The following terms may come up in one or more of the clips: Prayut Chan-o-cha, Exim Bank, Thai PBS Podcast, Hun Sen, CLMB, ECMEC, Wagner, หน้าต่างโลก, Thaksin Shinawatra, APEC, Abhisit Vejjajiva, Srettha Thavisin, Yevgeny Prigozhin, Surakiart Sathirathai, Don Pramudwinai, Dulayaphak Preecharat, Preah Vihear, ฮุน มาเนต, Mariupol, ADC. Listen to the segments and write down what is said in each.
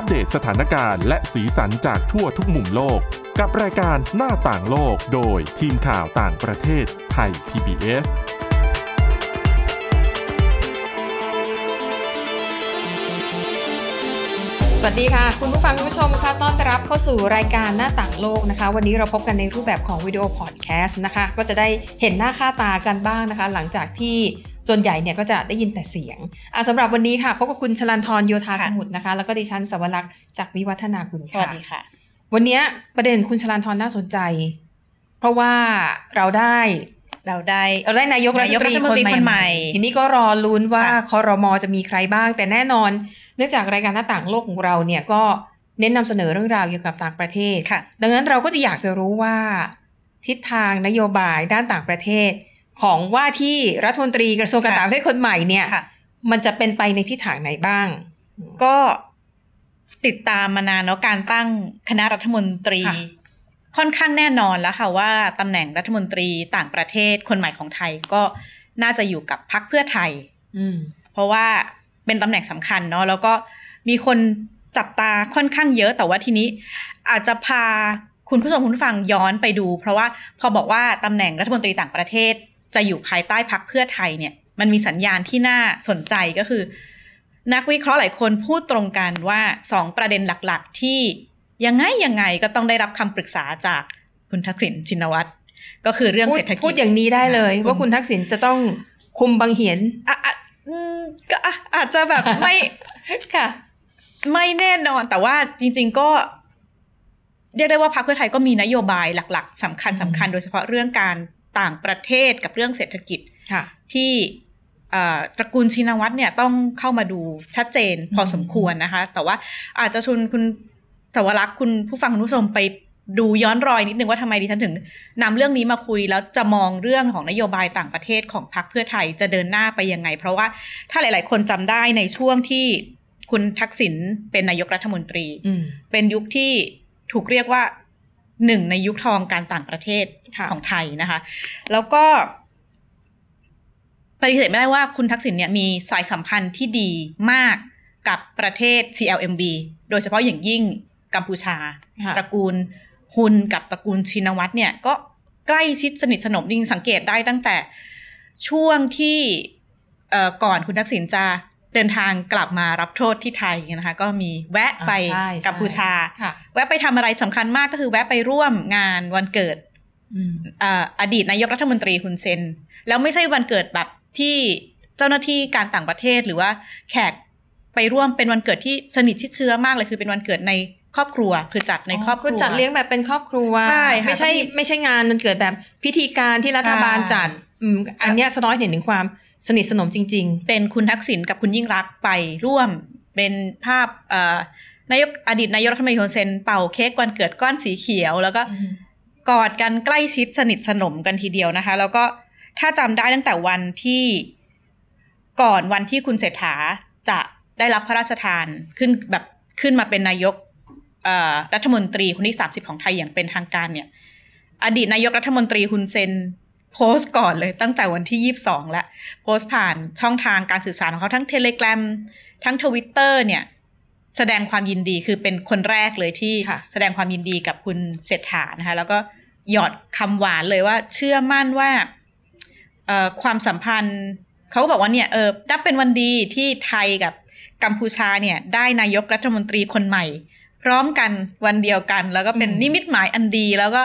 อัปเดตสถานการณ์และสีสันจากทั่วทุกมุมโลกกับรายการหน้าต่างโลกโดยทีมข่าวต่างประเทศไทย PBSสวัสดีค่ะคุณผู้ฟังคุณผู้ชมค่ะต้อนรับเข้าสู่รายการหน้าต่างโลกนะคะวันนี้เราพบกันในรูปแบบของวิดีโอพอดแคสต์นะคะก็จะได้เห็นหน้าค่าตากันบ้างนะคะหลังจากที่ส่วนใหญ่เนี่ยก็จะได้ยินแต่เสียงสำหรับวันนี้ค่ะพบกับคุณชลันธรโยธาสมุทรนะคะแล้วก็ดิฉันสวรักษ์จากวิวัฒนาคุณค่ะสวัสดีค่ะวันนี้ประเด็นคุณชลันธรน่าสนใจเพราะว่าเราได้นายกรัฐมนตรีคนใหม่ทีนี้ก็รอลุ้นว่าครม.จะมีใครบ้างแต่แน่นอนเนื่องจากรายการหน้าต่างโลกของเราเนี่ยก็เน้นนำเสนอเรื่องราวเกี่ยวกับต่างประเทศดังนั้นเราก็จะอยากจะรู้ว่าทิศทางนโยบายด้านต่างประเทศของว่าที่รัฐมนตรีกระทรวงการต่างประเทศคนใหม่เนี่ยมันจะเป็นไปในทิศทางไหนบ้างก็ติดตามมานานเนาะการตั้งคณะรัฐมนตรีค่อนข้างแน่นอนแล้วค่ะว่าตำแหน่งรัฐมนตรีต่างประเทศคนใหม่ของไทยก็น่าจะอยู่กับพรรคเพื่อไทยเพราะว่าเป็นตำแหน่งสำคัญเนาะแล้วก็มีคนจับตาค่อนข้างเยอะแต่ว่าทีนี้อาจจะพาคุณผู้ชมคุณผู้ฟังย้อนไปดูเพราะว่าพอบอกว่าตำแหน่งรัฐมนตรีต่างประเทศจะอยู่ภายใต้พรรคเพื่อไทยเนี่ยมันมีสัญญาณที่น่าสนใจก็คือนักวิเคราะห์หลายคนพูดตรงกันว่า2ประเด็นหลักๆที่ยังไงก็ต้องได้รับคำปรึกษาจากคุณทักษิณชินวัตรก็คือเรื่องเศรษฐกิจพูดอย่างนี้ได้เลยว่าคุณทักษิณจะต้องคุมบังเหียนก็อาจจะแบบไม่ ค่ะไม่แน่นอนแต่ว่าจริงๆก็เรียกได้ว่าพรรคเพื่อไทยก็มีนโยบายหลักๆสำคัญโดยเฉพาะเรื่องการต่างประเทศกับเรื่องเศรษฐกิจที่ตระกูลชินวัตรเนี่ยต้องเข้ามาดูชัดเจนพอสมควรนะคะแต่ว่าอาจจะชวนคุณสวรักษ์คุณผู้ฟังคุณผู้ชมไปดูย้อนรอยนิดนึงว่าทำไมดิฉันถึงนำเรื่องนี้มาคุยแล้วจะมองเรื่องของนโยบายต่างประเทศของพรรคเพื่อไทยจะเดินหน้าไปยังไงเพราะว่าถ้าหลายๆคนจำได้ในช่วงที่คุณทักษิณเป็นนายกรัฐมนตรีเป็นยุคที่ถูกเรียกว่าหนึ่งในยุคทองการต่างประเทศของไทยนะคะแล้วก็ปฏิเสธไม่ได้ว่าคุณทักษิณเนี่ยมีสายสัมพันธ์ที่ดีมากกับประเทศ CLMB โดยเฉพาะอย่างยิ่งกัมพูชาตระกูลฮุนกับตระกูลชินวัตรเนี่ยก็ใกล้ชิดสนิทสนมยิ่งสังเกตได้ตั้งแต่ช่วงที่ก่อนคุณทักษิณจะเดินทางกลับมารับโทษที่ไทยนะคะก็มีแวะไปกัมพูชาแวะไปทำอะไรสำคัญมากก็คือแวะไปร่วมงานวันเกิดอดีตนายกรัฐมนตรีฮุนเซนแล้วไม่ใช่วันเกิดแบบที่เจ้าหน้าที่การต่างประเทศหรือว่าแขกไปร่วมเป็นวันเกิดที่สนิทชิดเชื้อมากเลยคือเป็นวันเกิดในครอบครัวคือจัดในครอบครัวคือจัดเลี้ยงแบบเป็นครอบครัวไม่ใช่งานมันเกิดแบบพิธีการที่รัฐบาลจัดอันเนี้ยสะท้อนเห็นถึงความสนิทสนมจริงๆเป็นคุณทักษิณกับคุณยิ่งรักไปร่วมเป็นภาพนายกอดีตนายกรัฐมนตรีฮุนเซนเป่าเค้กวันเกิดก้อนสีเขียวแล้วก็กอดกันใกล้ชิดสนิทสนมกันทีเดียวนะคะแล้วก็ถ้าจำได้ตั้งแต่วันที่ก่อนวันที่คุณเศรษฐาจะได้รับพระราชทานขึ้นมาเป็นนายกรัฐมนตรีคนที่30ของไทยอย่างเป็นทางการเนี่ยอดีตนายกรัฐมนตรีฮุนเซนโพสต์ก่อนเลยตั้งแต่วันที่22แล้วโพสต์ผ่านช่องทางการสื่อสารของเขาทั้ง Telegram ทั้ง Twitter เนี่ยแสดงความยินดีคือเป็นคนแรกเลยที่แสดงความยินดีกับคุณเศรษฐานะคะแล้วก็หยอดคำหวานเลยว่าเชื่อมั่นว่าความสัมพันธ์เขาก็บอกว่าเนี่ยนับเป็นวันดีที่ไทยกับกัมพูชาเนี่ยได้นายกรัฐมนตรีคนใหม่พร้อมกันวันเดียวกันแล้วก็เป็นนิมิตหมายอันดีแล้วก็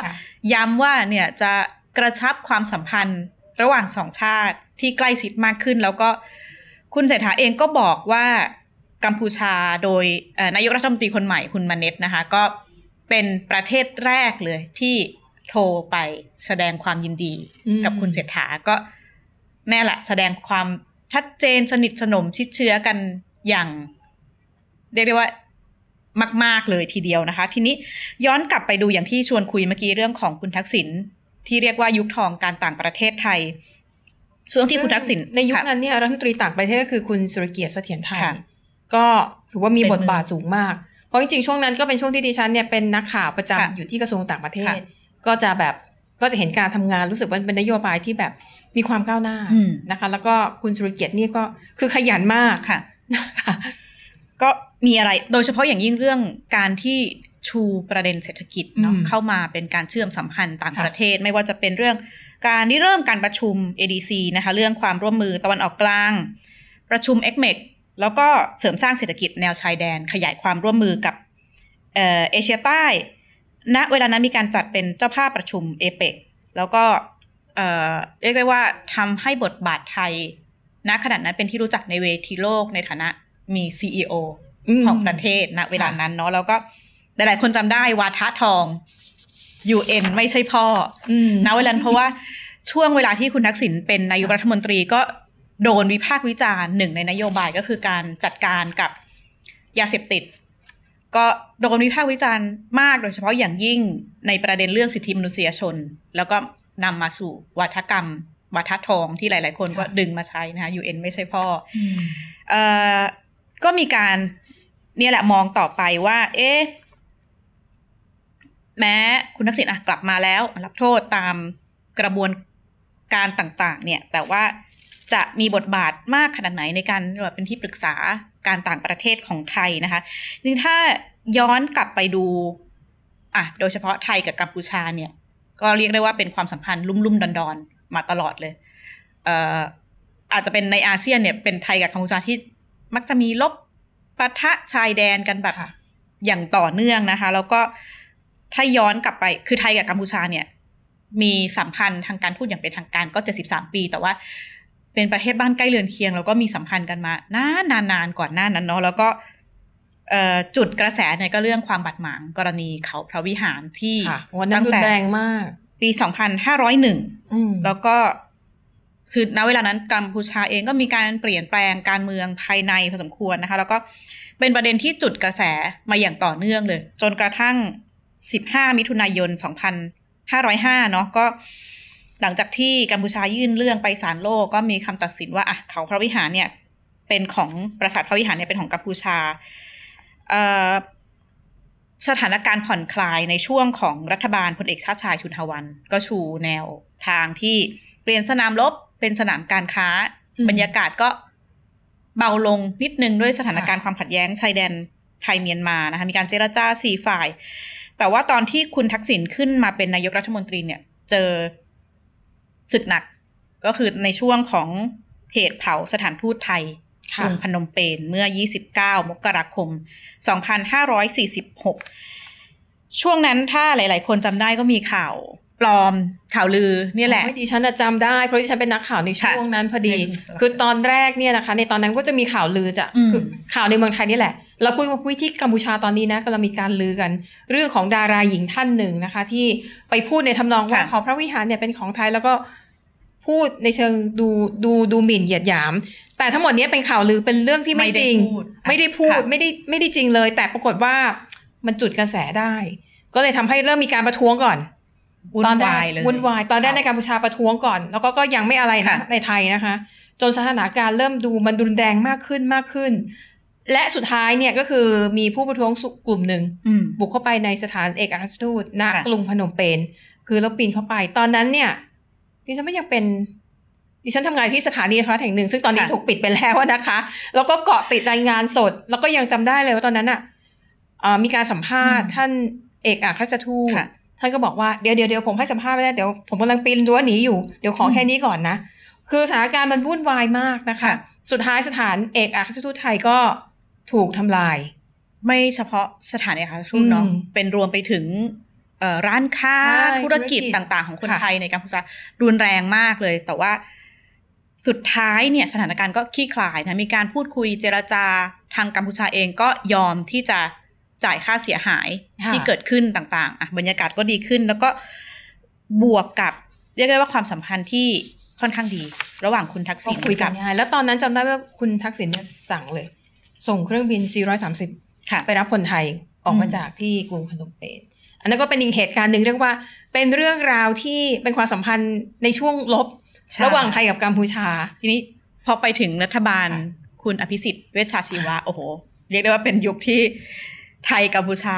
ย้ำว่าเนี่ยจะกระชับความสัมพันธ์ระหว่างสองชาติที่ใกล้ชิดมากขึ้นแล้วก็คุณเศรษฐาเองก็บอกว่ากัมพูชาโดยนายกรัฐมนตรีคนใหม่คุณมาเน็ตนะคะก็เป็นประเทศแรกเลยที่โทรไปแสดงความยินดีกับคุณเศรษฐาก็แน่แหละแสดงความชัดเจนสนิทสนมชิดเชื้อกันอย่างเรียกได้ว่ามากๆเลยทีเดียวนะคะทีนี้ย้อนกลับไปดูอย่างที่ชวนคุยเมื่อกี้เรื่องของคุณทักษิณที่เรียกว่ายุคทองการต่างประเทศไทยช่วงที่คุณทักษิณในยุคนั้นเนี่ยรัฐมนตรีต่างประเทศก็คือคุณสุรเกียรติเสถียรไทยก็ถือว่ามีบทบาทสูงมากเพราะจริงๆช่วงนั้นก็เป็นช่วงที่ดิฉันเนี่ยเป็นนักข่าวประจำอยู่ที่กระทรวงต่างประเทศก็จะเห็นการทำงานรู้สึกว่าเป็นนโยบายที่แบบมีความก้าวหน้านะคะแล้วก็คุณสุรเกียรตินี่ก็คือขยันมากค่ะก็ มีอะไรโดยเฉพาะอย่างยิ่งเรื่องการที่ชูประเด็นเศรษฐกิจเนาะเข้ามาเป็นการเชื่อมสัมพันธ์ต่างประเทศไม่ว่าจะเป็นเรื่องการที่เริ่มการประชุม ADC นะคะเรื่องความร่วมมือตะวันออกกลางประชุม ECMEC แล้วก็เสริมสร้างเศรษฐกิจแนวชายแดนขยายความร่วมมือกับเอเชียใต้ณเวลานั้นมีการจัดเป็นเจ้าภาพประชุม APEC แล้วก็เรียกได้ว่าทำให้บทบาทไทยณขณะนั้นเป็นที่รู้จักในเวทีโลกในฐานะมี CEO ของประเทศณเวลานั้นเนาะแล้วก็หลายๆคนจำได้วาทะทอง UN ไม่ใช่พ่อณเวลานั้นเพราะว่าช่วงเวลาที่คุณทักษิณเป็นนายกรัฐมนตรีก็โดนวิพากษ์วิจารณ์หนึ่งในนโยบายก็คือการจัดการกับยาเสพติดก็โดนวิพากษ์วิจารณ์มากโดยเฉพาะอย่างยิ่งในประเด็นเรื่องสิทธิมนุษยชนแล้วก็นำมาสู่วาทกรรมวาทะทองที่หลายๆคนก็ดึงมาใช้นะคะ UN ไม่ใช่พ่อก็มีการเนี่ยแหละมองต่อไปว่าเอ๊ะแม้คุณทักษิณกลับมาแล้วรับโทษตามกระบวนการต่างๆเนี่ยแต่ว่าจะมีบทบาทมากขนาดไหนในการเป็นที่ปรึกษาการต่างประเทศของไทยนะคะจริงถ้าย้อนกลับไปดูโดยเฉพาะไทยกับกัมพูชาเนี่ยก็เรียกได้ว่าเป็นความสัมพันธ์ลุ่มๆดอนๆมาตลอดเลยอาจจะเป็นในอาเซียนเนี่ยเป็นไทยกับกัมพูชาที่มักจะมีลบปะทะชายแดนกันแบบอย่างต่อเนื่องนะคะแล้วก็ถ้าย้อนกลับไปคือไทยกับกัมพูชาเนี่ยมีสัมพันธ์ทางการทูตอย่างเป็นทางการก็73ปีแต่ว่าเป็นประเทศบ้านใกล้เรือนเคียงแล้วก็มีสัมพันธ์กันมานานก่อนหน้านั้นเนาะแล้วก็จุดกระแสเนี่ยก็เรื่องความบาดหมางกรณีเขาพระวิหารที่ตั้งแต่แรงมากปี2501แล้วก็คือณเวลานั้นกัมพูชาเองก็มีการเปลี่ยนแปลงการเมืองภายในพอสมควรนะคะแล้วก็เป็นประเด็นที่จุดกระแสมาอย่างต่อเนื่องเลยจนกระทั่ง15มิถุนายน2505เนาะก็หลังจากที่กัมพูชายื่นเรื่องไปศาลโลกก็มีคำตัดสินว่าเขาพระวิหารเนี่ยเป็นของปราสาทพระวิหารเนี่ยเป็นของกัมพูชาสถานการณ์ผ่อนคลายในช่วงของรัฐบาลพลเอกชาติชายชุนหวันก็ชูแนวทางที่เปลี่ยนสนามรบเป็นสนามการค้าบรรยากาศก็เบาลงนิดนึงด้วยสถานการณ์ความขัดแย้งชายแดนไทยเมียนมานะคะมีการเจรจา4ฝ่ายแต่ว่าตอนที่คุณทักษิณขึ้นมาเป็นนายกรัฐมนตรีเนี่ยเจอศึกหนักก็คือในช่วงของเหตุเผาสถานทูตไทยกรุงพนมเปญเมื่อ29มกราคม2546ช่วงนั้นถ้าหลายๆคนจำได้ก็มีข่าวปลอมข่าวลือเนี่ยแหละดิฉันจำได้เพราะดิฉันเป็นนักข่าวในช่วงนั้นพอดีคือตอนแรกเนี่ยนะคะในตอนนั้นก็จะมีข่าวลือจะคือข่าวในเมืองไทยนี่แหละเราพูดมาคุยที่กัมพูชาตอนนี้นะกำลังมีการลือกันเรื่องของดาราหญิงท่านหนึ่งนะคะที่ไปพูดในทำนองว่าเขาพระวิหารเนี่ยเป็นของไทยแล้วก็พูดในเชิงดูหมิ่นเหยียดหยามแต่ทั้งหมดนี้เป็นข่าวลือเป็นเรื่องที่ไม่จริงไม่ได้พูดไม่ได้จริงเลยแต่ปรากฏว่ามันจุดกระแสได้ก็เลยทำให้เริ่มมีการประท้วงก่อนวุ่นวายตอนแรกในกัมพูชาประท้วงก่อนแล้วก็ยังไม่อะไรนะในไทยนะคะจนสถานการณ์เริ่มดูมันรุนแรงมากขึ้นและสุดท้ายเนี่ยก็คือมีผู้ประท้วงกลุ่มหนึ่งบุกเข้าไปในสถานเอกอัครราชทูตณกรุงพนมเปญคือแล้วปีนเข้าไปตอนนั้นเนี่ยดิฉันไม่ยังเป็นดิฉันทำงานที่สถานีโทรทัศน์แห่งหนึ่งซึ่งตอนนี้ถูกปิดไปแล้วนะคะแล้วก็เกาะติดรายงานสดแล้วก็ยังจำได้เลยว่าตอนนั้นมีการสัมภาษณ์ท่านเอกอัครราชทูตท่านก็บอกว่าเดี๋ยวผมให้สัมภาษณ์ไม่ได้เดี๋ยวผมกำลังปีนรั้วหนีอยู่เดี๋ยวขอแค่นี้ก่อนนะคือสถานการณ์มันวุ่นวายมากนะคะสุดท้ายสถานเอกอัครราชทูตไทยก็ถูกทำลายไม่เฉพาะสถานเอกอัครราชทูตเนาะเป็นรวมไปถึงร้านค้าธุรกิจต่างๆของคนไทยในกัมพูชารุนแรงมากเลยแต่ว่าสุดท้ายเนี่ยสถานการณ์ก็คลี่คลายนะมีการพูดคุยเจรจาทางกัมพูชาเองก็ยอมที่จะจ่ายค่าเสียหายที่เกิดขึ้นต่างๆบรรยากาศก็ดีขึ้นแล้วก็บวกกับเรียกได้ว่าความสัมพันธ์ที่ค่อนข้างดีระหว่างคุณทักษิณคุยกันแล้วตอนนั้นจำได้ว่าคุณทักษิณเนี่ยสั่งเลยส่งเครื่องบิน 430 ไปรับคนไทยออกมาจากที่กรุงพนมเปญอันนั้นก็เป็นอีกเหตุการณ์หนึ่งเรียกว่าเป็นเรื่องราวที่เป็นความสัมพันธ์ในช่วงลบระหว่างไทยกับกัมพูชาทีนี้พอไปถึงรัฐบาลคุณอภิสิทธิ์เวชชาชีวะโอ้โหเรียกได้ว่าเป็นยุคที่ไทยกัมพูชา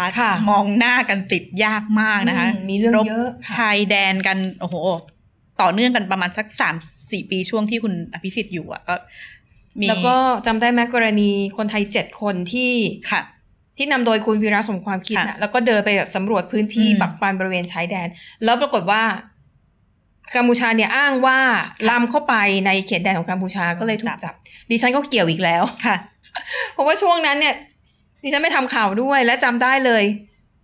มองหน้ากันติดยากมากนะคะมีเรื่องเยอะชายแดนกันโอ้โหต่อเนื่องกันประมาณสัก 3-4 ปีช่วงที่คุณอภิสิทธิ์อยู่ก็ แล้วก็จำได้ไหมกรณีคนไทย7คนที่นำโดยคุณวีระสมความคิดนะแล้วก็เดินไปแบบสำรวจพื้นที่ปักปันบริเวณชายแดนแล้วปรากฏว่ากัมพูชาเนี่ยอ้างว่าล้ำเข้าไปในเขตแดนของกัมพูชาก็เลยถูกจับดิฉันก็เกี่ยวอีกแล้วค่ะเพราะว่าช่วงนั้นเนี่ยดิฉันไม่ทำข่าวด้วยและจำได้เลย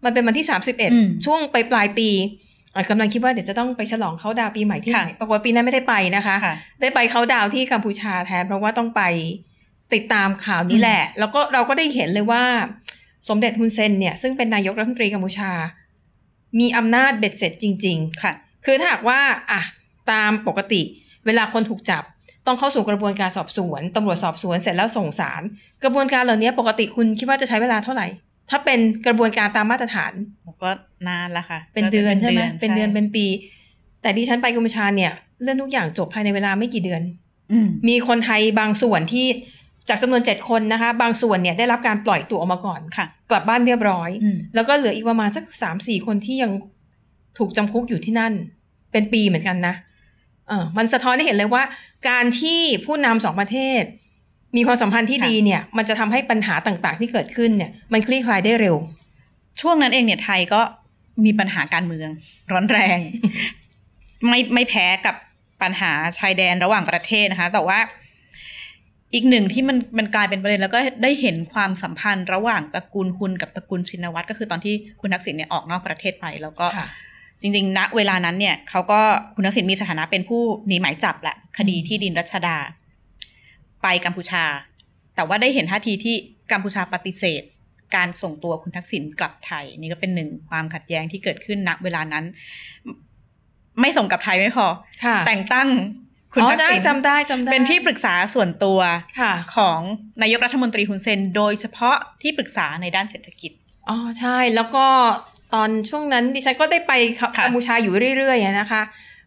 มันเป็นวันที่31ช่วงไปปลายปีกำลังคิดว่าเดี๋ยวจะต้องไปฉลองเขาดาวปีใหม่ที่ไหนปรากฏปีนั้นไม่ได้ไปนะคะได้ไปเขาดาวที่กัมพูชาแทนเพราะว่าต้องไปติดตามข่าวนี้แหละแล้วก็เราก็ได้เห็นเลยว่าสมเด็จฮุนเซนเนี่ยซึ่งเป็นนายกรัฐมนตรีกัมพูชามีอำนาจเบ็ดเสร็จจริงๆค่ะคือถ้าหากว่าอ่ะตามปกติเวลาคนถูกจับต้องเข้าสู่กระบวนการสอบสวนตำรวจสอบสวนเสร็จแล้วส่งศาลกระบวนการเหล่านี้ปกติคุณคิดว่าจะใช้เวลาเท่าไหร่ถ้าเป็นกระบวนการตามมาตรฐานก็นานละค่ะเป็นเดือนใช่ไหมเป็นเดือนเป็นปีแต่ดิฉันไปกัมพูชาเนี่ยเรื่องทุกอย่างจบภายในเวลาไม่กี่เดือนมีคนไทยบางส่วนที่จากจำนวน7คนนะคะบางส่วนเนี่ยได้รับการปล่อยตัวออกมาก่อนกลับบ้านเรียบร้อยแล้วก็เหลืออีกประมาณสัก 3-4 คนที่ยังถูกจำคุกอยู่ที่นั่นเป็นปีเหมือนกันนะมันสะท้อนได้เห็นเลยว่าการที่ผู้นำสองประเทศมีความสัมพันธ์ที่ดีเนี่ยมันจะทำให้ปัญหาต่างๆที่เกิดขึ้นเนี่ยมันคลี่คลายได้เร็วช่วงนั้นเองเนี่ยไทยก็มีปัญหาการเมืองร้อนแรง ไม่แพ้กับปัญหาชายแดนระหว่างประเทศนะคะแต่ว่าอีกหนึ่งที่มันกลายเป็นประเด็นแล้วก็ได้เห็นความสัมพันธ์ระหว่างตระกูลฮุนกับตระกูลชินวัตรก็คือตอนที่คุณทักษิณเนี่ยออกนอกประเทศไปแล้วก็จริงๆณเวลานั้นเนี่ยเขาก็คุณทักษิณมีสถานะเป็นผู้หนีหมายจับแหละคดีที่ดินรัชดาไปกัมพูชาแต่ว่าได้เห็นท่าทีที่กัมพูชาปฏิเสธการส่งตัวคุณทักษิณกลับไทยนี่ก็เป็นหนึ่งความขัดแย้งที่เกิดขึ้นณเวลานั้นไม่ส่งกลับไทยไม่พอแต่งตั้งคุณทักษิณจำได้เป็นที่ปรึกษาส่วนตัวของนายกรัฐมนตรีฮุนเซนโดยเฉพาะที่ปรึกษาในด้านเศรษฐกิจอ๋อใช่แล้วก็ตอนช่วงนั้นดิฉันก็ได้ไปกัมพูชาอยู่เรื่อยๆนะคะ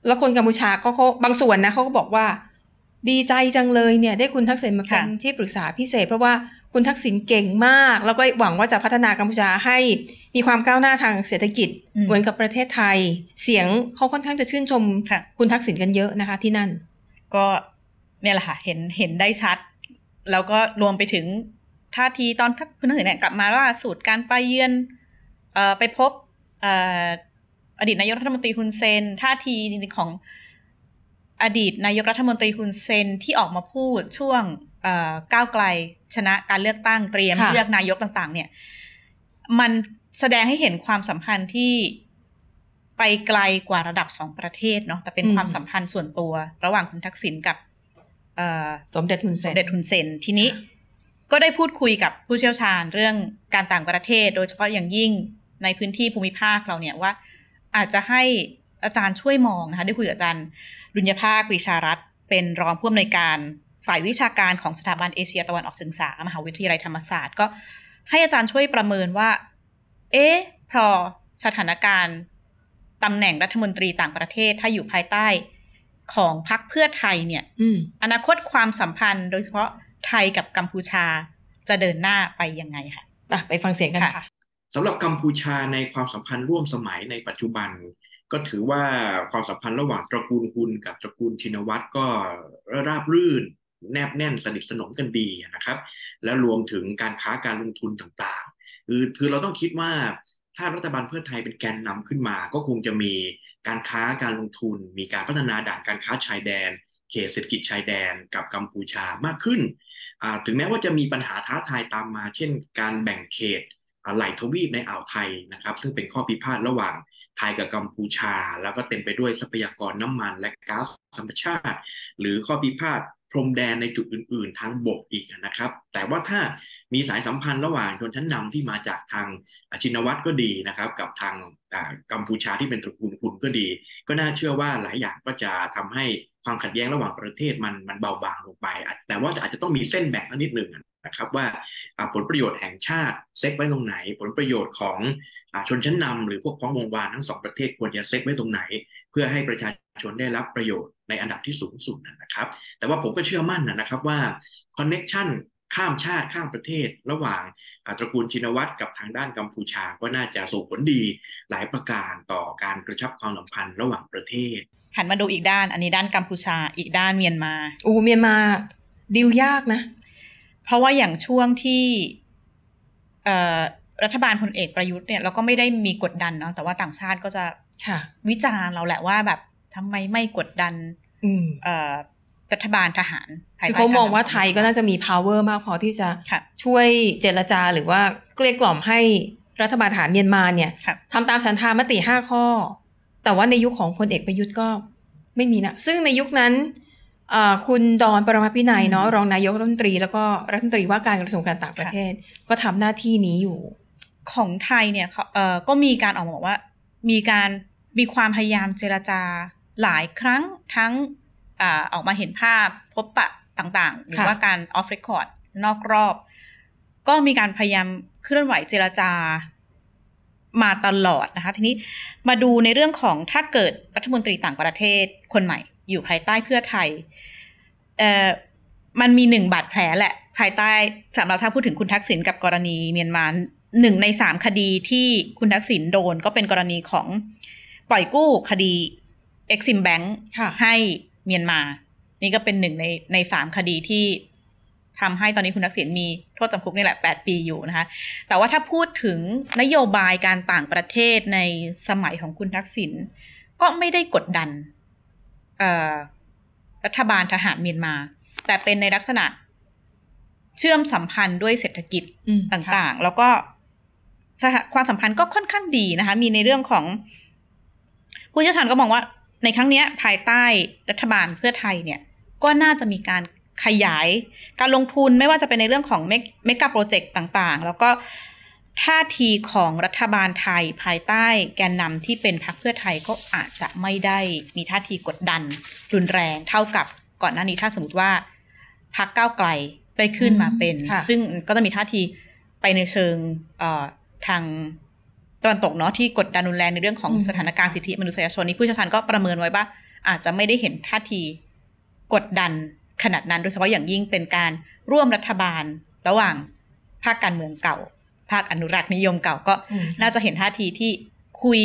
แล้วคนกัมพูชาก็บางส่วนนะเขาก็บอกว่าดีใจจังเลยเนี่ยได้คุณทักษิณมาเป็นที่ปรึกษาพิเศษเพราะว่าคุณทักษิณเก่งมากแล้วก็หวังว่าจะพัฒนากัมพูชาให้มีความก้าวหน้าทางเศรษฐกิจเหมือนกับประเทศไทยเสียงเขาค่อนข้างจะชื่นชมคุณทักษิณกันเยอะนะคะที่นั่นก็เนี่ยแหละค่ะเห็นได้ชัดแล้วก็รวมไปถึงท่าทีตอนคุณทักษิณเนี่ยกลับมาล่าสุดการไปเยือนไปพบอดีตนายกรัฐมนตรีฮุนเซนท่าทีจริงๆของอดีตนายกรัฐมนตรีฮุนเซนที่ออกมาพูดช่วงก้าวไกลชนะการเลือกตั้งเตรียมเลือกนายกต่างๆเนี่ยมันแสดงให้เห็นความสัมพันธ์ที่ไปไกลกว่าระดับสองประเทศเนาะแต่เป็นความสัมพันธ์ส่วนตัวระหว่างคุณทักษิณกับสมเด็จฮุนเซนทีนี้ก็ได้พูดคุยกับผู้เชี่ยวชาญเรื่องการต่างประเทศโดยเฉพาะอย่างยิ่งในพื้นที่ภูมิภาคเราเนี่ยว่าอาจจะให้อาจารย์ช่วยมองนะคะได้คุยกับอาจารย์ดุลยภาค ปรีชารัตน์เป็นรองผู้อำนวยการฝ่ายวิชาการของสถาบันเอเชียตะวันออกศึกษามหาวิทยาลัยธรรมศาสตร์ก็ให้อาจารย์ช่วยประเมินว่าพอสถานการณ์ตำแหน่งรัฐมนตรีต่างประเทศถ้าอยู่ภายใต้ของพรรคเพื่อไทยเนี่ย อนาคตความสัมพันธ์โดยเฉพาะไทยกับกัมพูชาจะเดินหน้าไปยังไงค่ะไปฟังเสียงกันค่ะสำหรับกัมพูชาในความสัมพันธ์ร่วมสมัยในปัจจุบันก็ถือว่าความสัมพันธ์ระหว่างตระกูลฮุนกับตระกูลชินวัตรก็ราบรื่นแนบแน่นสนิทสนมกันดีนะครับแล้วรวมถึงการค้าการลงทุนต่างๆคือเราต้องคิดว่าถ้ารัฐบาลเพื่อไทยเป็นแกนนำขึ้นมาก็คงจะมีการค้าการลงทุนมีการพัฒนาด่านการค้าชายแดนเขตเศรษฐกิจชายแดนกับกัมพูชามากขึ้นถึงแม้ว่าจะมีปัญหาท้าทายตามมาเช่นการแบ่งเขตไหลทวีปในอ่าวไทยนะครับซึ่งเป็นข้อพิพาทระหว่างไทยกับกัมพูชาแล้วก็เต็มไปด้วยทรัพยากรน้ำมันและก๊าซธรรมชาติหรือข้อพิพาทพรมแดนในจุดอื่นๆทางบกอีกนะครับแต่ว่าถ้ามีสายสัมพันธ์ระหว่างชนชั้นนำที่มาจากทางชินวัตรก็ดีนะครับกับทางกัมพูชาที่เป็นตระกูลคุณก็ดีก็น่าเชื่อว่าหลายอย่างก็จะทำให้ความขัดแย้งระหว่างประเทศมันเบาบางลงไปแต่ว่าอาจจะต้องมีเส้นแบ่งนิดนึงนะครับว่าผลประโยชน์แห่งชาติเซตไว้ตรงไหนผลประโยชน์ของชนชั้นนำหรือพวกพ้องวงวานทั้งสองประเทศควรจะเซตไว้ตรงไหนเพื่อให้ประชาชนได้รับประโยชน์ในอันดับที่สูงสุดนะครับแต่ว่าผมก็เชื่อมั่นนะครับว่าคอนเนคชั่นข้ามชาติข้ามประเทศระหว่างตระกูลชินวัตรกับทางด้านกัมพูชาก็น่าจะส่งผลดีหลายประการต่อการกระชับความสัมพันธ์ระหว่างประเทศหันมาดูอีกด้านอันนี้ด้านกัมพูชาอีกด้านเมียนมาเมียนมา ดิวยากนะเพราะว่าอย่างช่วงที่รัฐบาลพลเอกประยุทธ์เนี่ยเราก็ไม่ได้มีกดดันเนาะแต่ว่าต่างชาติก็จะวิจารณ์เราแหละว่าแบบทำไมไม่กดดันรัฐบาลทหารเขามองว่าไทยก็น่าจะมี power มากพอที่จะช่วยเจรจาหรือว่าเกลี้ยกล่อมให้รัฐบาลทหารเมียนมาเนี่ยทำตามฉันทามติ5ข้อแต่ว่าในยุคของพลเอกประยุทธ์ก็ไม่มีนะซึ่งในยุคนั้นคุณดอนปรมัตถ์วินัยเนาะรองนายกรัฐมนตรีแล้วก็รัฐมนตรีว่าการกระทรวงการต่างประเทศก็ทำหน้าที่นี้อยู่ของไทยเนี่ยก็มีการออกมาบอกว่ามีความพยายามเจรจาหลายครั้งทั้งออกมาเห็นภาพพบปะต่างๆหรือว่าการออฟเรคคอร์ดนอกรอบก็มีการพยายามเคลื่อนไหวเจรจามาตลอดนะคะทีนี้มาดูในเรื่องของถ้าเกิดรัฐมนตรีต่างประเทศคนใหม่อยู่ภายใต้เพื่อไทยมันมีหนึ่งบาดแผลแหละภายใต้สำหรับถ้าพูดถึงคุณทักษิณกับกรณีเมียนมา1ใน3คดีที่คุณทักษิณโดนก็เป็นกรณีของปล่อยกู้คดี Exim Bank ให้เมียนมานี่ก็เป็นหนึ่งใน3คดีที่ทำให้ตอนนี้คุณทักษิณมีโทษจำคุกนี่แหละ8 ปีอยู่นะคะแต่ว่าถ้าพูดถึงนโยบายการต่างประเทศในสมัยของคุณทักษิณก็ไม่ได้กดดันรัฐบาลทหารเมียนมาแต่เป็นในลักษณะเชื่อมสัมพันธ์ด้วยเศรษฐกิจต่างๆแล้วก็ความสัมพันธ์ก็ค่อนข้างดีนะคะมีในเรื่องของผู้เชี่ยวชาญก็มองว่าในครั้งนี้ภายใต้รัฐบาลเพื่อไทยเนี่ยก็น่าจะมีการขยายการลงทุนไม่ว่าจะเป็นในเรื่องของเมกะโปรเจกต์ต่างๆแล้วก็ท่าทีของรัฐบาลไทยภายใต้แกนนำที่เป็นพรรคเพื่อไทยก็อาจจะไม่ได้มีท่าทีกดดันรุนแรงเท่ากับก่อนหน้านี้ถ้าสมมติว่าพรรคก้าวไกลได้ขึ้นมาเป็นซึ่งก็จะมีท่าทีไปในเชิงทางตะวันตกเนาะที่กดดันรุนแรงในเรื่องของสถานการณ์สิทธิมนุษยชนนี้ผู้เชี่ยวชาญก็ประเมินไว้ว่าอาจจะไม่ได้เห็นท่าทีกดดันขนาดนั้นโดยเฉพาะอย่างยิ่งเป็นการร่วมรัฐบาลระหว่างภาคการเมืองเก่าภาคอนุรักษ์นิยมเก่าก็น่าจะเห็นท่าทีที่คุย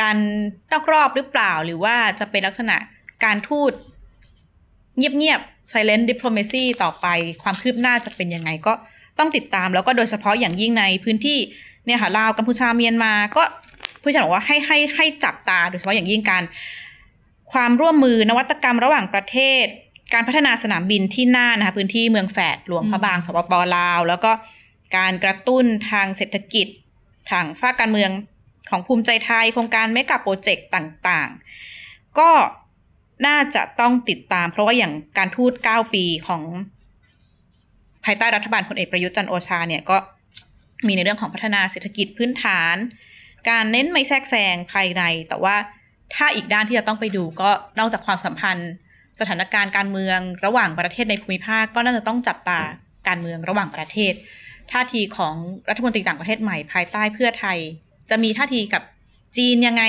กันนอกรอบหรือเปล่าหรือว่าจะเป็นลักษณะการทูตเงียบๆ silent diplomacy ต่อไปความคืบหน้าจะเป็นยังไงก็ต้องติดตามแล้วก็โดยเฉพาะอย่างยิ่งในพื้นที่เนี่ยค่ะลาวกัมพูชาเมียนมาก็ผู้ชาญบอกว่าให้จับตาโดยเฉพาะอย่างยิ่งการความร่วมมือนวัตกรรมระหว่างประเทศการพัฒนาสนามบินที่น่านนะคะพื้นที่เมืองแฝดหลวงพระบางสปป.ลาวแล้วก็การกระตุ้นทางเศรษฐกิจทางภาคการเมืองของภูมิใจไทยโครงการเมกะโปรเจกต์ต่างๆก็น่าจะต้องติดตามเพราะว่าอย่างการทูต9 ปีของภายใต้รัฐบาลพลเอกประยุทธ์จันทร์โอชาเนี่ยก็มีในเรื่องของพัฒนาเศรษฐกิจพื้นฐานการเน้นไม่แทรกแซงภายในแต่ว่าถ้าอีกด้านที่จะต้องไปดูก็นอกจากความสัมพันธ์สถานการณ์การเมืองระหว่างประเทศในภูมิภาคก็น่าจะต้องจับตาการเมืองระหว่างประเทศท่าทีของรัฐมนตรีต่างประเทศใหม่ภายใต้เพื่อไทยจะมีท่าทีกับจีนยังไง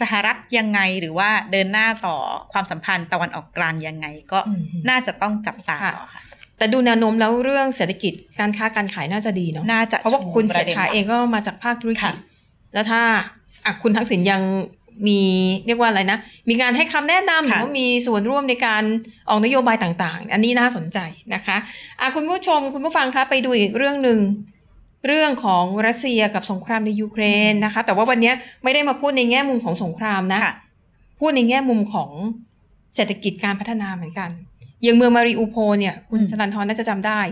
สหรัฐยังไงหรือว่าเดินหน้าต่อความสัมพันธ์ตะวันออกกลางยังไงก็น่าจะต้องจับตาต่อค่ะแต่ดูแนวโน้มแล้วเรื่องเศรษฐกิจการค้าการขายน่าจะดีเนาะเพราะว่าคุณเศรษฐาเองก็มาจากภาคธุรกิจแล้วถ้าคุณทักษิณยังมีเรียกว่าอะไรนะมีการให้คำแนะนำหรือว่ามีส่วนร่วมในการออกนโยบายต่างๆอันนี้น่าสนใจนะคะคุณผู้ชมคุณผู้ฟังคะไปดูอีกเรื่องหนึ่งเรื่องของรัสเซียกับสงครามในยูเครนนะคะแต่ว่าวันนี้ไม่ได้มาพูดในแง่มุมของสงครามนะพูดในแง่มุมของเศรษฐกิจการพัฒนาเหมือนกันอย่างเมืองมาริอูโพลเนี่ยคุณชลันทรน่าจะจำได้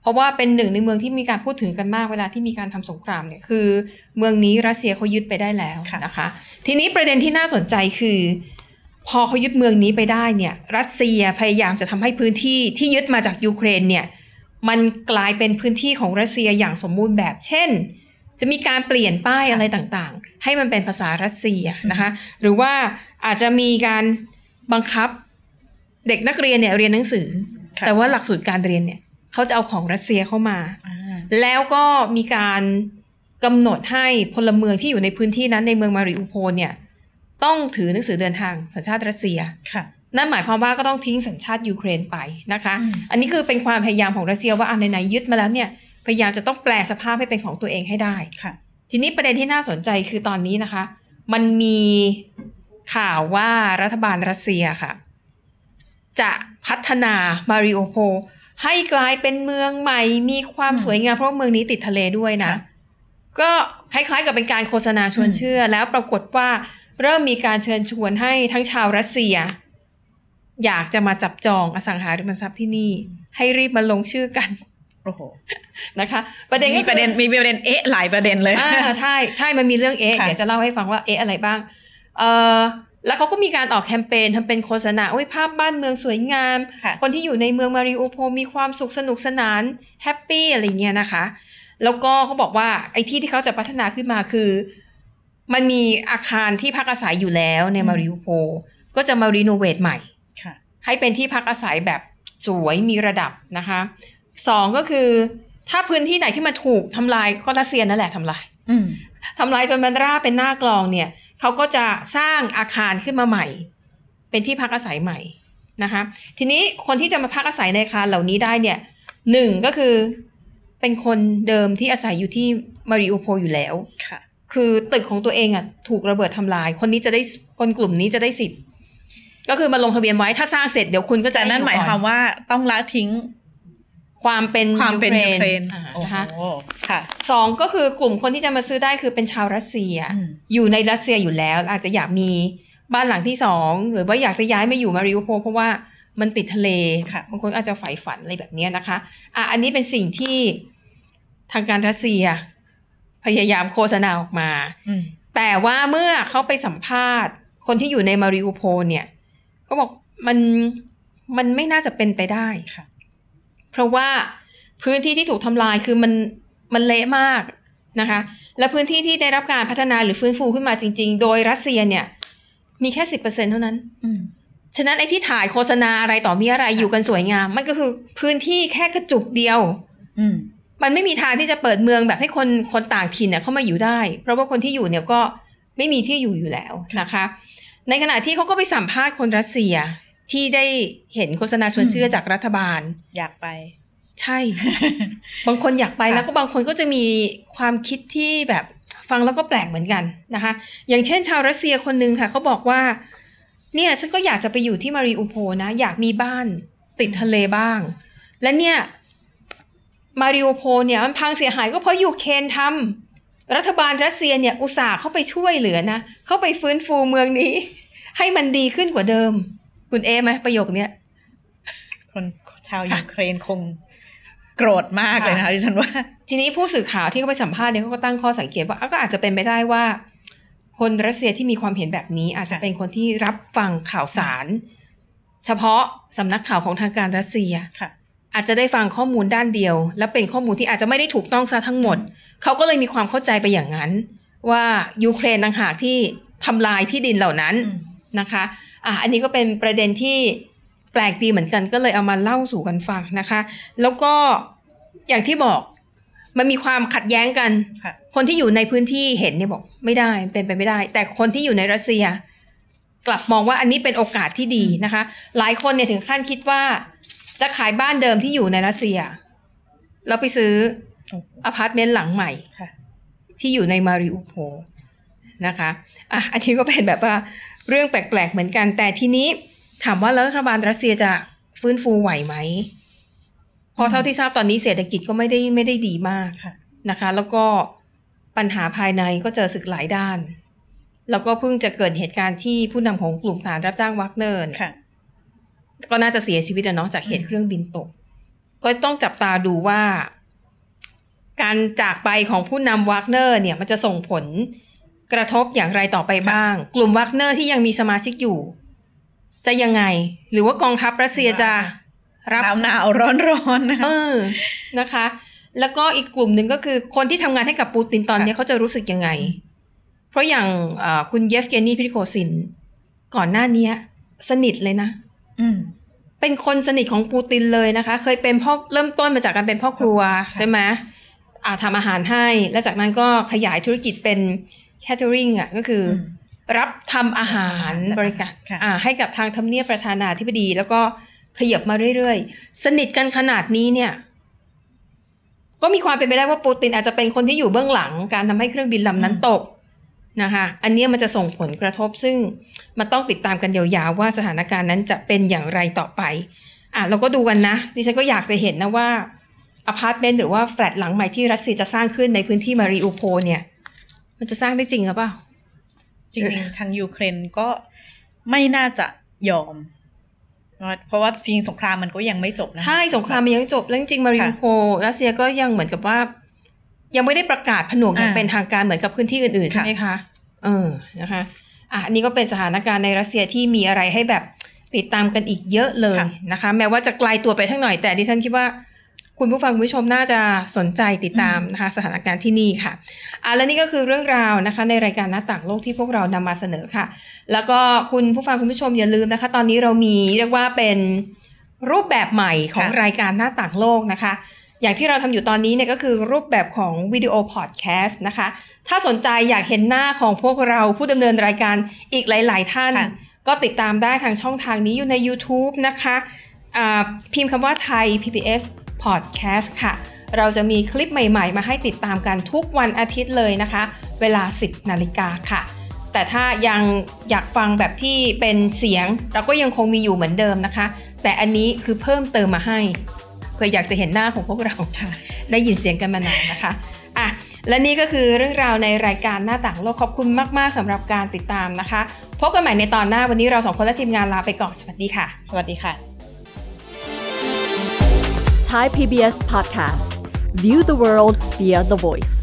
เพราะว่าเป็นหนึ่งในเมืองที่มีการพูดถึงกันมากเวลาที่มีการทำสงครามเนี่ยคือเมืองนี้รัสเซียเขายึดไปได้แล้วนะคะทีนี้ประเด็นที่น่าสนใจคือพอเขายึดเมืองนี้ไปได้เนี่ยรัสเซียพยายามจะทำให้พื้นที่ที่ยึดมาจากยูเครนเนี่ยมันกลายเป็นพื้นที่ของรัสเซียอย่างสมบูรณ์แบบเช่นจะมีการเปลี่ยนป้ายอะไรต่างๆให้มันเป็นภาษารัสเซียนะคะหรือว่าอาจจะมีการบังคับเด็กนักเรียนเนี่ยเรียนหนังสือแต่ว่าหลักสูตรการเรียนเนี่ยเขาจะเอาของรัสเซียเข้ามาแล้วก็มีการกำหนดให้พลเมืองที่อยู่ในพื้นที่นั้นในเมืองมาริอูโพลเนี่ยต้องถือหนังสือเดินทางสัญชาติรัสเซียนั่นหมายความว่าก็ต้องทิ้งสัญชาติยูเครนไปนะคะอันนี้คือเป็นความพยายามของรัสเซียว่าไหนยึดมาแล้วเนี่ยพยายามจะต้องแปลสภาพให้เป็นของตัวเองให้ได้ทีนี้ประเด็นที่น่าสนใจคือตอนนี้นะคะมันมีข่าวว่ารัฐบาลรัสเซียค่ะ จะพัฒนามาริโอโพลให้กลายเป็นเมืองใหม่มีความสวยงามเพราะเมืองนี้ติดทะเลด้วยนะก็คล้ายๆกับเป็นการโฆษณาชวนเชื่อแล้วปรากฏว่าเริ่มมีการเชิญชวนให้ทั้งชาวรัสเซียอยากจะมาจับจองอสังหาริมทรัพย์ที่นี่ให้รีบมาลงชื่อกันโอ้โหนะคะประเด็นมีประเด็นเอ๊ะหลายประเด็นเลยใช่ใช่มันมีเรื่องเอ๊ะเดี๋ยวจะเล่าให้ฟังว่าเอ๊ะอะไรบ้างแล้วเขาก็มีการออกแคมเปญทำเป็นโฆษณาโอ้ยภาพบ้านเมืองสวยงามคนที่อยู่ในเมืองมาริโอโพลมีความสุขสนุกสนานแฮปปี้อะไรเงี้ยนะคะแล้วก็เขาบอกว่าไอ้ที่เขาจะพัฒนาขึ้นมาคือมันมีอาคารที่พักอาศัยอยู่แล้วในมาริโอโพลก็จะมารีโนเวทใหม่ให้เป็นที่พักอาศัยแบบสวยมีระดับนะคะสองก็คือถ้าพื้นที่ไหนที่มันถูกทำลายก็รัสเซียนั่นแหละทำลายจนมันราบเป็นหน้ากลองเนี่ยเขาก็จะสร้างอาคารขึ้นมาใหม่เป็นที่พักอาศัยใหม่นะคะทีนี้คนที่จะมาพักอาศัยในอาคารเหล่านี้ได้เนี่ยหนึ่งก็คือเป็นคนเดิมที่อาศัยอยู่ที่มาริโอโพลอยู่แล้วคือตึกของตัวเองอ่ะถูกระเบิดทำลายคนนี้จะได้คนกลุ่มนี้จะได้สิทธิ์ก็คือมาลงทะเบียนไว้ถ้าสร้างเสร็จเดี๋ยวคุณก็จะนั่นหมายความว่าต้องละทิ้งความเป็นยูเครนนะคะสองก็คือกลุ่มคนที่จะมาซื้อได้คือเป็นชาวรัสเซียอยู่ในรัสเซียอยู่แล้วอาจจะอยากมีบ้านหลังที่สองหรือว่าอยากจะย้ายมาอยู่มาริโอโพลเพราะว่ามันติดทะเลบางคนอาจจะใฝ่ฝันอะไรแบบนี้นะคะอันนี้เป็นสิ่งที่ทางการรัสเซียพยายามโฆษณาออกมาแต่ว่าเมื่อเขาไปสัมภาษณ์คนที่อยู่ในมาริโอโพลเนี่ยเขาบอกมันไม่น่าจะเป็นไปได้เพราะว่าพื้นที่ที่ถูกทำลายคือมันเละมากนะคะและพื้นที่ที่ได้รับการพัฒนาหรือฟื้นฟูขึ้นมาจริงๆโดยรัสเซียเนี่ยมีแค่ 10% เท่านั้นฉะนั้นไอ้ที่ถ่ายโฆษณาอะไรต่อมีอะไรอยู่กันสวยงามมันก็คือพื้นที่แค่กระจุกเดียวมันไม่มีทางที่จะเปิดเมืองแบบให้คนต่างถิ่นเนี่ยเข้ามาอยู่ได้เพราะว่าคนที่อยู่เนี่ยก็ไม่มีที่อยู่แล้วนะคะในขณะที่เขาก็ไปสัมภาษณ์คนรัสเซียที่ได้เห็นโฆษณาชวนเชื่อจากรัฐบาลอยากไปใช่ บางคนอยากไปแล้วก็บางคนก็จะมีความคิดที่แบบฟังแล้วก็แปลกเหมือนกันนะคะอย่างเช่นชาวรัสเซียคนหนึ่งค่ะเขาบอกว่าเนี่ยฉันก็อยากจะไปอยู่ที่มาริโอโพลนะอยากมีบ้านติดทะเลบ้างและเนี่ยมาริโอโพลเนี่ยมันพังเสียหายก็เพราะยูเครนทำรัฐบาลรัสเซียเนี่ยอุตส่าห์เข้าไปช่วยเหลือนะเข้าไปฟื้นฟูเมืองนี้ให้มันดีขึ้นกว่าเดิมคุณเอไหมประโยคเนี้ยคนชาวยูเครนคงโกรธมากเลยนะคะที่ฉันว่าทีนี้ผู้สื่อข่าวที่เขาไปสัมภาษณ์เนี่ยเขาก็ตั้งข้อสังเกตว่าก็อาจจะเป็นไปได้ว่าคนรัสเซียที่มีความเห็นแบบนี้อาจจะเป็นคนที่รับฟังข่าวสารเฉพาะสำนักข่าวของทางการรัสเซียอาจจะได้ฟังข้อมูลด้านเดียวและเป็นข้อมูลที่อาจจะไม่ได้ถูกต้องซะทั้งหมดเขาก็เลยมีความเข้าใจไปอย่างนั้นว่ายูเครนต่างหากที่ทำลายที่ดินเหล่านั้นนะคะอันนี้ก็เป็นประเด็นที่แปลกดีเหมือนกันก็เลยเอามาเล่าสู่กันฟังนะคะแล้วก็อย่างที่บอกมันมีความขัดแย้งกันคนที่อยู่ในพื้นที่เห็นเนี่ยบอกไม่ได้เป็นไปไม่ได้แต่คนที่อยู่ในรัสเซียกลับมองว่าอันนี้เป็นโอกาสที่ดีนะคะหลายคนเนี่ยถึงขั้นคิดว่าจะขายบ้านเดิมที่อยู่ในรัสเซียแล้วไปซื้ออพาร์ตเมนต์หลังใหม่ที่อยู่ในมาริโอโพลนะคะอันนี้ก็เป็นแบบว่าเรื่องแปลกๆเหมือนกันแต่ทีนี้ถามว่ารัฐบาลรัสเซียจะฟื้นฟูไหวไหมพอเท่าที่ทราบตอนนี้เศรษฐกิจก็ไม่ได้ดีมากนะคะแล้วก็ปัญหาภายในก็เจอศึกหลายด้านแล้วก็เพิ่งจะเกิดเหตุการณ์ที่ผู้นำของกลุ่มทหารรับจ้างวากเนอร์ก็น่าจะเสียชีวิตเนาะจากเหตุเครื่องบินตกก็ต้องจับตาดูว่าการจากไปของผู้นำวากเนอร์เนี่ยมันจะส่งผลกระทบอย่างไรต่อไปบ้างกลุ่มวากเนอร์ที่ยังมีสมาชิกอยู่จะยังไงหรือว่ากองทัพรัสเซียจะรับหนาวร้อนๆนะคะแล้วก็อีกกลุ่มหนึ่งก็คือคนที่ทำงานให้กับปูตินตอนนี้เขาจะรู้สึกยังไงเพราะอย่างคุณเยฟเกนี พริโกซินก่อนหน้านี้สนิทเลยนะเป็นคนสนิทของปูตินเลยนะคะเคยเป็นพ่อเริ่มต้นมาจากการเป็นพ่อครัวใช่ไหมทำอาหารให้และจากนั้นก็ขยายธุรกิจเป็นcatering ก็คือรับทำอาหารบริการให้กับทางทำเนียบประธานาธิบดีแล้วก็ขยับมาเรื่อยๆสนิทกันขนาดนี้เนี่ยก็มีความเป็นไปได้ว่าปูตินอาจจะเป็นคนที่อยู่เบื้องหลังการทำให้เครื่องบินลำนั้นตก นะคะอันนี้มันจะส่งผลกระทบซึ่งมันต้องติดตามกันยาวๆว่าสถานการณ์นั้นจะเป็นอย่างไรต่อไปเราก็ดูกันนะดิฉันก็อยากจะเห็นนะว่าอพาร์ตเมนต์หรือว่าแฟลตหลังใหม่ที่รัสเซียจะสร้างขึ้นในพื้นที่มาริอูโพลเนี่ยมันจะสร้างได้จริงหรือเปล่าจริงๆทางยูเครนก็ไม่น่าจะยอมเพราะว่าจริงสงครามมันก็ยังไม่จบนะใช่สงครามมันยังไม่จบแล้วจริงมาริอูโพลรัสเซียก็ยังเหมือนกับว่ายังไม่ได้ประกาศผนวกอย่างเป็นทางการเหมือนกับพื้นที่อื่นๆใช่ไหมคะนะคะอันนี้ก็เป็นสถานการณ์ในรัสเซียที่มีอะไรให้แบบติดตามกันอีกเยอะเลยนะคะแม้ว่าจะไกลตัวไปทั้งหน่อยแต่ดิฉันคิดว่าคุณผู้ฟังผู้ชมน่าจะสนใจติดตามนะคะสถานการณ์ที่นี่ค่ะและนี่ก็คือเรื่องราวนะคะในรายการหน้าต่างโลกที่พวกเรานำมาเสนอค่ะแล้วก็คุณผู้ฟังคุณผู้ชมอย่าลืมนะคะตอนนี้เรามีเรียกว่าเป็นรูปแบบใหม่ของรายการหน้าต่างโลกนะคะอย่างที่เราทำอยู่ตอนนี้เนี่ยก็คือรูปแบบของวิดีโอพอดแคสต์นะคะถ้าสนใจอยากเห็นหน้าของพวกเราผู้ดำเนินรายการอีกหลายๆท่านก็ติดตามได้ทางช่องทางนี้อยู่ใน YouTube นะคะพิมพ์คำว่าไทย PBS Podcast ค่ะเราจะมีคลิปใหม่ๆมาให้ติดตามกันทุกวันอาทิตย์เลยนะคะเวลา 10 นาฬิกาค่ะแต่ถ้ายังอยากฟังแบบที่เป็นเสียงเราก็ยังคงมีอยู่เหมือนเดิมนะคะแต่อันนี้คือเพิ่มเติมมาให้เพื่ออยากจะเห็นหน้าของพวกเราค่ะได้ยินเสียงกันมานานนะคะและนี่ก็คือเรื่องราวในรายการหน้าต่างโลกขอบคุณมากๆสำหรับการติดตามนะคะพบกันใหม่ในตอนหน้าวันนี้เรา2คนและทีมงานลาไปก่อนสวัสดีค่ะสวัสดีค่ะ Thai PBS Podcast View the world via the voice